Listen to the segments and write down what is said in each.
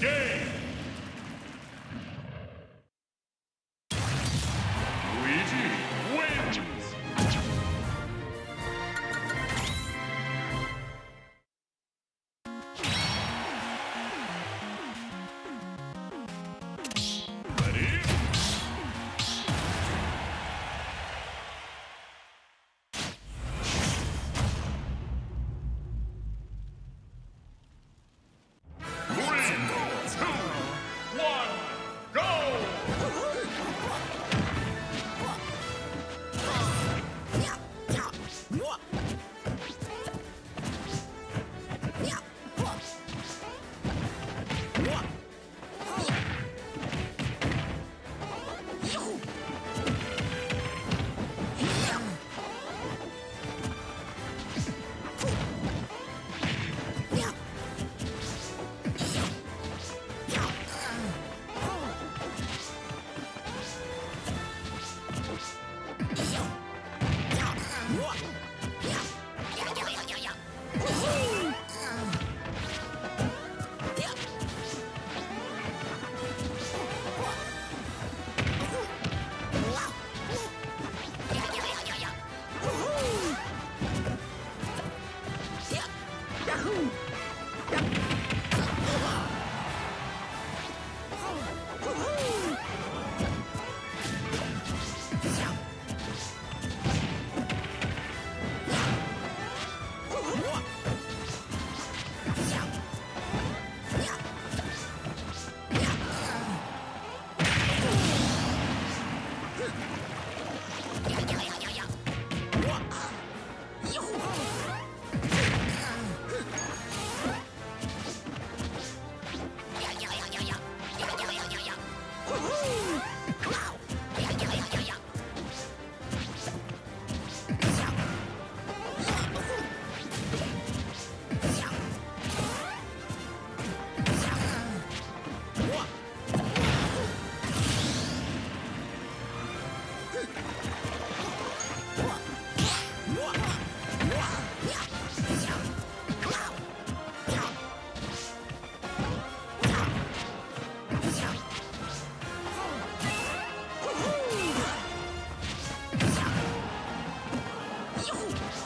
game. Luigi wins. Ready?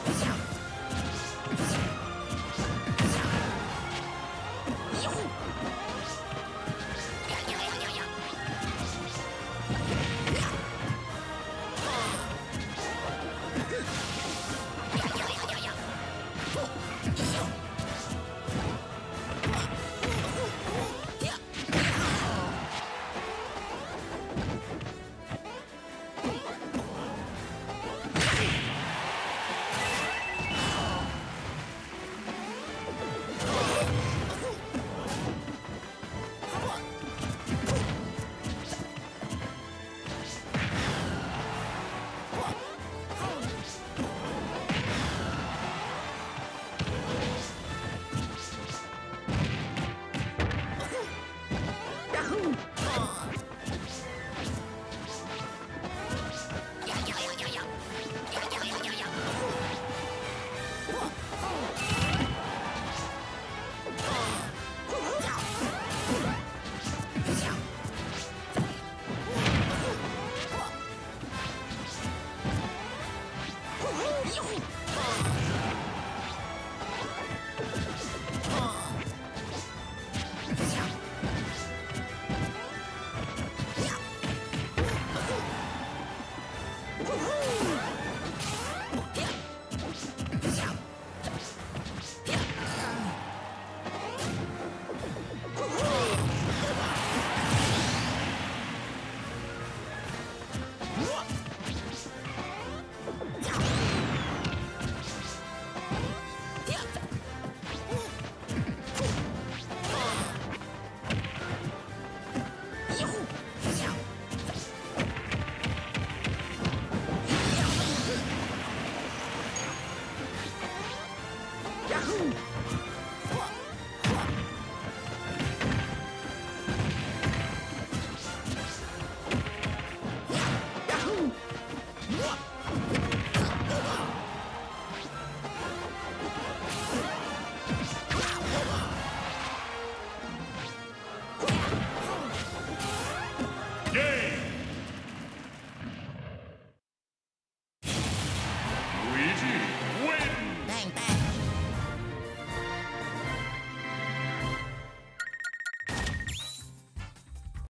You